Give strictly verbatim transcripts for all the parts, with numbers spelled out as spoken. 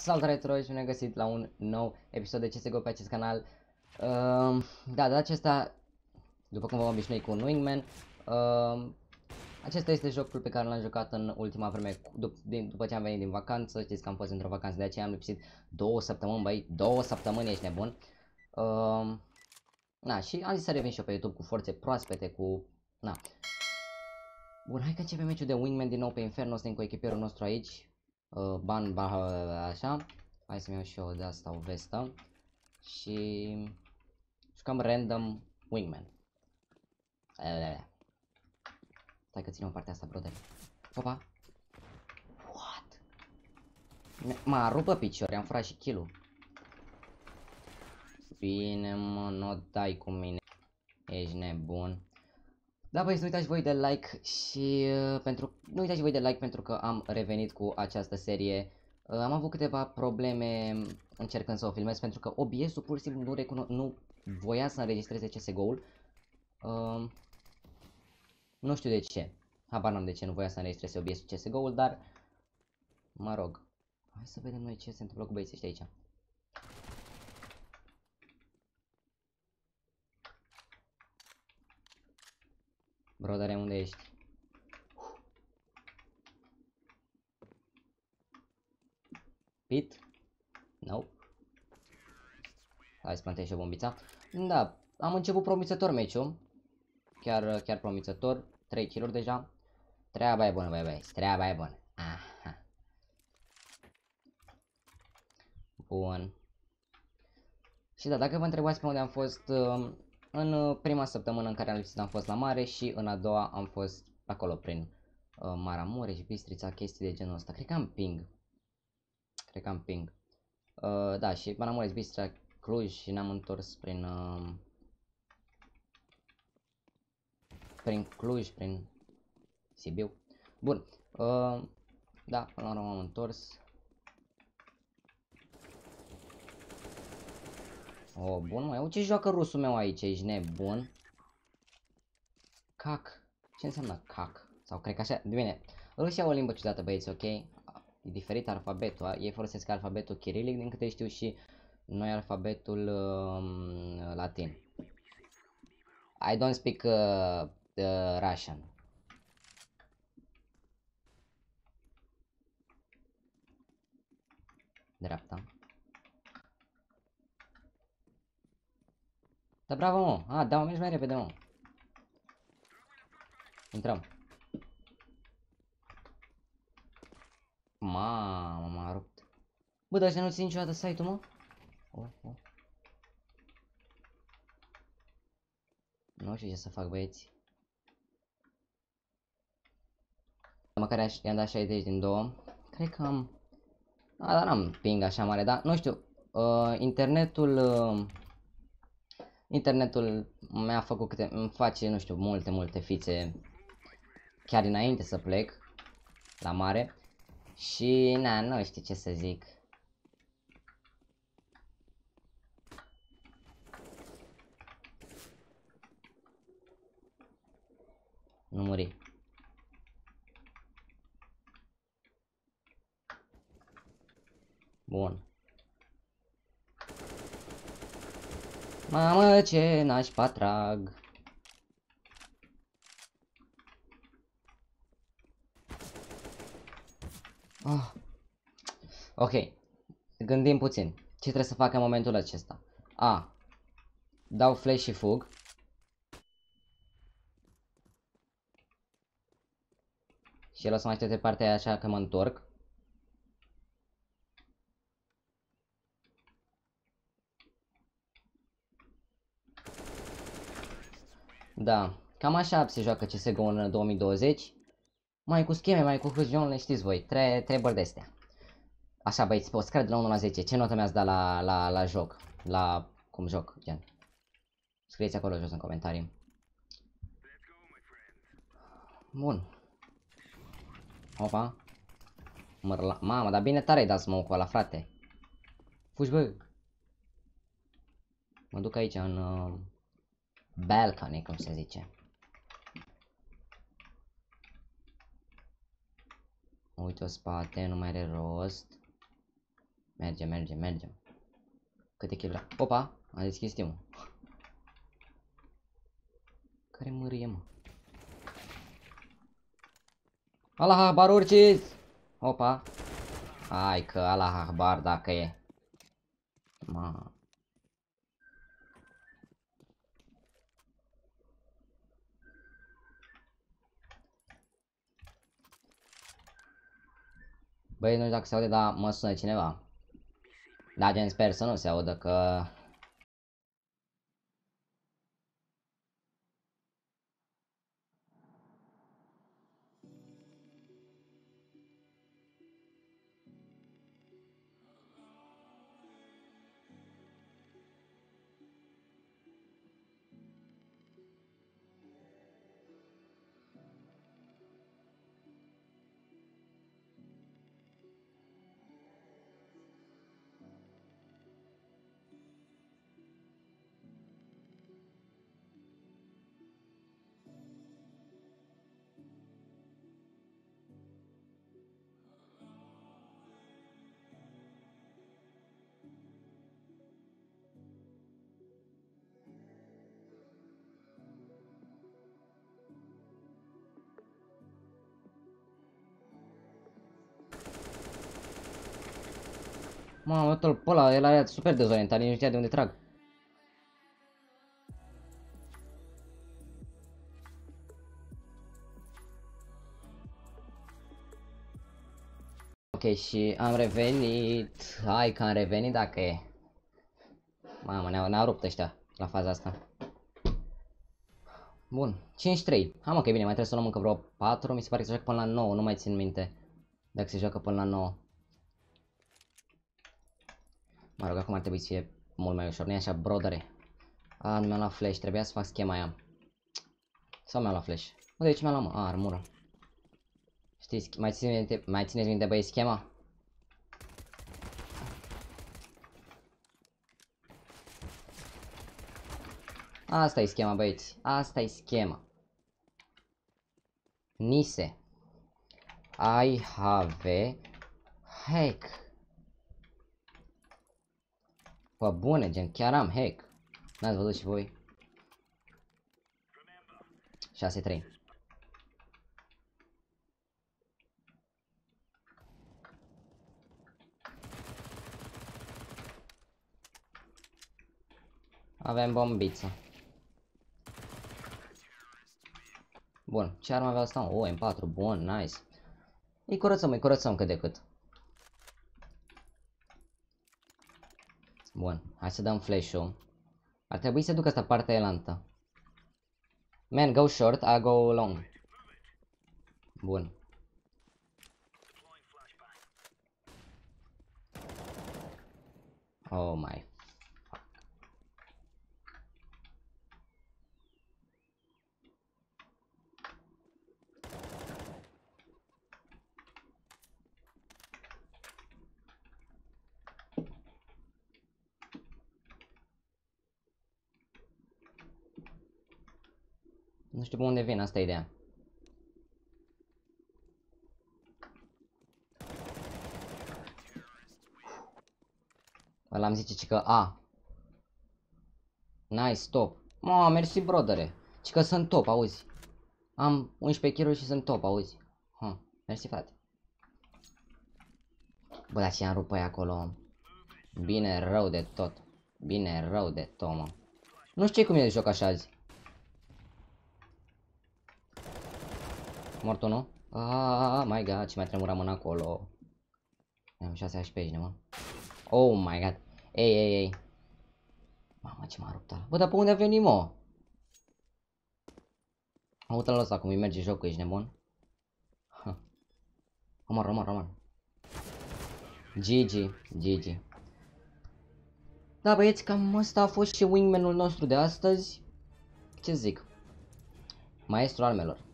Salutare tuturor și ne-am găsit la un nou episod de C S G O pe acest canal. uh, Da, de acesta, după cum v-am obișnuit cu un Wingman, uh, acesta este jocul pe care l-am jucat în ultima vreme dup din, După ce am venit din vacanță. Știți că am fost într-o vacanță, de aceea am lipsit două săptămâni, băi, două săptămâni, ești nebun. uh, Na, și am zis să revin și eu pe YouTube cu forțe proaspete, cu... na. Bun, hai că începem meciul de Wingman din nou pe Inferno. Suntem cu echipierul nostru aici. Uh, ban, ban, așa. Hai să-mi iau și eu de asta o vestă. Și jucăm random Wingman. Stai că ținem partea asta, brother. Opa. What? M-a rupt picior, am furat și kill-ul. Bine, mă, nu dai cu mine. Ești nebun. Da, băi, nu uitați voi de like și uh, pentru... nu uitați voi de like pentru că am revenit cu această serie. Uh, am avut câteva probleme încercând să o filmez pentru că O B S-ul pur și simplu nu, recuno... nu voia să înregistreze C S G O-ul. Uh, nu știu de ce. Habar n-am de ce nu voia să înregistreze O B S-ul C S G O-ul, dar... mă rog. Hai să vedem noi ce se întâmplă cu băieții ăștia aici. Brodare, unde ești? Pit? No. Hai să plantez și eu bombița. Da, am început promițător meciul. Chiar, chiar promițător. trei kill-uri deja. Treaba e bună, băi, băi. Treaba e bună. Aha. Bun. Și da, dacă vă întrebați pe unde am fost... Uh, în prima săptămână în care am lipsit am fost la mare și în a doua am fost acolo prin uh, Maramureș, Bistrița, chestii de genul ăsta. Cred că am ping. Cred că am ping. Uh, da, și Maramureș, Bistrița, Cluj și ne-am întors prin... Uh, prin Cluj, prin Sibiu. Bun. Uh, da, până la urmă m-am întors. O, oh, bun, mă, eu ce joacă rusul meu aici, ești nebun. Cac, ce înseamnă cac? Sau cred că așa, de bine, rusia o limbă ciudată, băieți, ok? E diferit alfabetul, ei folosesc alfabetul chirilic, din câte știu, și noi alfabetul uh, latin. I don't speak uh, uh, Russian. Dreapta. Da, bravo, mă! A, da, mergi mai repede, mă! Intrăm! Mamă, m-a rupt! Bă, dar ăștia nu țin niciodată site-ul, mă? Oh, oh. Nu știu ce să fac, băieți. Măcar i-am dat șaizeci din două. Cred că am... a, dar n-am ping așa mare, dar nu știu. Uh, internetul... Uh... Internetul mi-a făcut câte, îmi face, nu știu, multe, multe fițe chiar înainte să plec la mare și, na, nu știu ce să zic. Nu muri. Bun. Mamă, ce n-aș patrag. Oh. Ok, gândim puțin. Ce trebuie să fac în momentul acesta? A, dau flash și fug. Și el o să mă aștepte partea aia, așa că mă întorc. Da, cam așa se joacă C S G O în două mii douăzeci. Mai cu scheme, mai cu fuziune, știți voi, tre treburi de-astea. Așa, băieți, pot scrie de la unu la zece, ce notă mi-ați dat la, la, la joc? La cum joc, gen. Scrieți acolo jos în comentarii. Bun. Opa. Mărla... mamă, dar bine tare ai dat smoke-ul ăla, frate. Fugi, bă. Mă duc aici în... Uh... balcony, cum se zice. Uite-o spate, nu mai are rost. Mergem, mergem, mergem. Câte kill-uri? Opa, am deschis timp. Care mârie, mă? Allah Akbar, urciți! Opa. Hai că Allah Akbar dacă e. Ma. Băi, nu știu dacă se aude, dar mă sună cineva. Da, gen, sper să nu se audă, că... Mamă, uite-l pe ăla, el are super dezorientat, nici nu știa de unde trag. Ok, și am revenit, hai că am revenit dacă e. Mamă, ne-au ne-au rupt ăștia la faza asta. Bun, cinci trei, am ok, bine, mai trebuie să luăm încă vreo patru, mi se pare că se joacă până la nouă, nu mai țin minte dacă se joacă până la nouă. Mă rog, acum ar trebui să fie mult mai ușor, nu-i așa, brodere? A, nu mi-am luat flash, trebuia să fac schema aia. Sau mi-am luat flash? Mă, de ce mi-am luat, mă? A, armură. Știți, mai țineți minte, mai țineți minte, băi, schema? Asta e schema, băieți, asta e schema. Nise. I have hack. Pă bune, gen, chiar am hack. N-ați văzut și voi? șase trei. Avem bombiță. Bun, ce armă avea asta? O, M patru, bun, nice. Îi curățăm, îi curățăm cât de cât. Bun, hai să dăm flash-ul. Ar trebui să duc asta partea elantă. Man, go short, I go long. Bun. Oh my fuck. Nu știu pe unde vin, asta e ideea. L-am zice că a. Nice, top. Ma, mersi, brodere. Ci că sunt top, auzi. Am unsprezece kill-uri și sunt top, auzi. Ha, mersi, frate. Bă, dar ce-am rupt pe aia acolo. Bine rău de tot. Bine rău de tot, mă. Nu știu cum e de joc așa azi. Mort unul? Aaaa, my god, ce mai tremura mâna acolo. Am șase H P, mă. Oh my god. Ei, ei, ei. Mamă, ce m-a rupt ala. Bă, dar pe unde a venit, mă? Am uitat la ăsta cum îi merge jocul, ești nebun? Omor, omor, omor. G G, G G. Da, băieți, cam ăsta a fost și wingman-ul nostru de astăzi. Ce zic? Maestru armelor.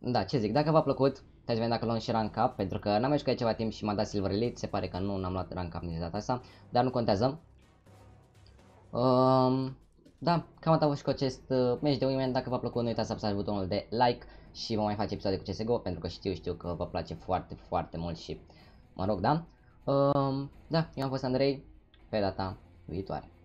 Da, ce zic, dacă v-a plăcut, dați vedem dacă luăm și rank up, pentru că n-am mai jucat ceva timp și m-a dat silver elite, se pare că nu n-am luat rank up nici data asta, dar nu contează. Um, da, cam atât a fost cu acest uh, match de wingman, dacă v-a plăcut, nu uitați să apăsați butonul de like și vom mai face episoade cu C S G O, pentru că știu, știu că vă place foarte, foarte mult și mă rog, da? Um, da, eu am fost Andrei, pe data viitoare.